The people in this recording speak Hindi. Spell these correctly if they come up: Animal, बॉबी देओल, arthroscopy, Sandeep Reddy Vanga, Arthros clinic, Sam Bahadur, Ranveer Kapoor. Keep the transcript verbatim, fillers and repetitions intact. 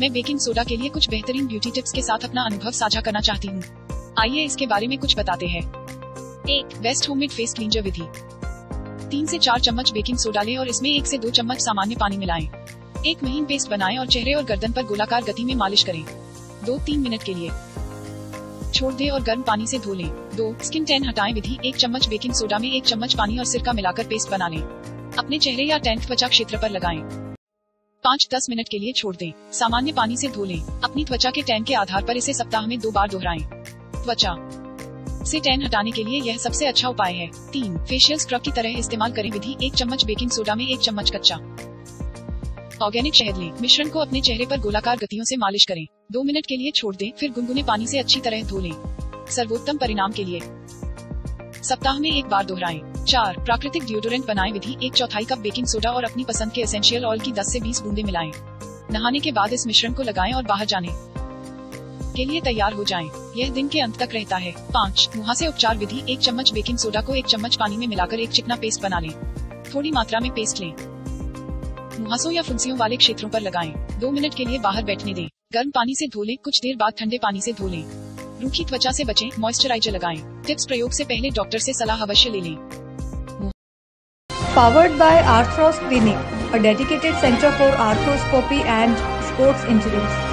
मैं बेकिंग सोडा के लिए कुछ बेहतरीन ब्यूटी टिप्स के साथ अपना अनुभव साझा करना चाहती हूँ। आइए इसके बारे में कुछ बताते हैं। एक, बेस्ट होममेड फेस क्लींजर विधि। तीन से चार चम्मच बेकिंग सोडा लें और इसमें एक से दो चम्मच सामान्य पानी मिलाएं। एक महीन पेस्ट बनाएं और चेहरे और गर्दन पर गोलाकार गति में मालिश करें दो तीन मिनट के लिए छोड़ दें और गर्म पानी से धो लें। दो, स्किन टैन हटाएं विधि। एक चम्मच बेकिंग सोडा में एक चम्मच पानी और सिरका मिलाकर पेस्ट बना लें। अपने चेहरे या टैन त्वचा क्षेत्र पर लगाएं। पाँच दस मिनट के लिए छोड़ दें। सामान्य पानी से धो लें। अपनी त्वचा के टैन के आधार पर इसे सप्ताह में दो बार दोहराएं। त्वचा से टैन हटाने के लिए यह सबसे अच्छा उपाय है। तीन, फेशियल स्क्रब की तरह इस्तेमाल करें विधि। एक चम्मच बेकिंग सोडा में एक चम्मच कच्चा ऑर्गेनिक शहद लें। मिश्रण को अपने चेहरे पर गोलाकार गतियों से मालिश करें। दो मिनट के लिए छोड़ दें, फिर गुनगुने पानी से अच्छी तरह धो लें। सर्वोत्तम परिणाम के लिए सप्ताह में एक बार दोहराएं। चार, प्राकृतिक डिओडोरेंट बनाएं विधि। एक चौथाई कप बेकिंग सोडा और अपनी पसंद के एसेंशियल ऑयल की दस से बीस बूंदें मिलाएं। नहाने के बाद इस मिश्रण को लगाएं और बाहर जाने के लिए तैयार हो जाएं। यह दिन के अंत तक रहता है। पाँच, मुहासे उपचार विधि। एक चम्मच बेकिंग सोडा को एक चम्मच पानी में मिलाकर एक चिकना पेस्ट बना लें। थोड़ी मात्रा में पेस्ट लें, मुहासों या फुंसियों वाले क्षेत्रों पर लगाएं। दो मिनट के लिए बाहर बैठने दें। गर्म पानी से धो लें, कुछ देर बाद ठंडे पानी से धो लें। रूखी त्वचा से बचें, मॉइस्चराइजर लगाएं। टिप्स प्रयोग से पहले डॉक्टर से सलाह अवश्य ले लें। Powered by Arthros Clinic, a dedicated center for arthroscopy and sports injuries.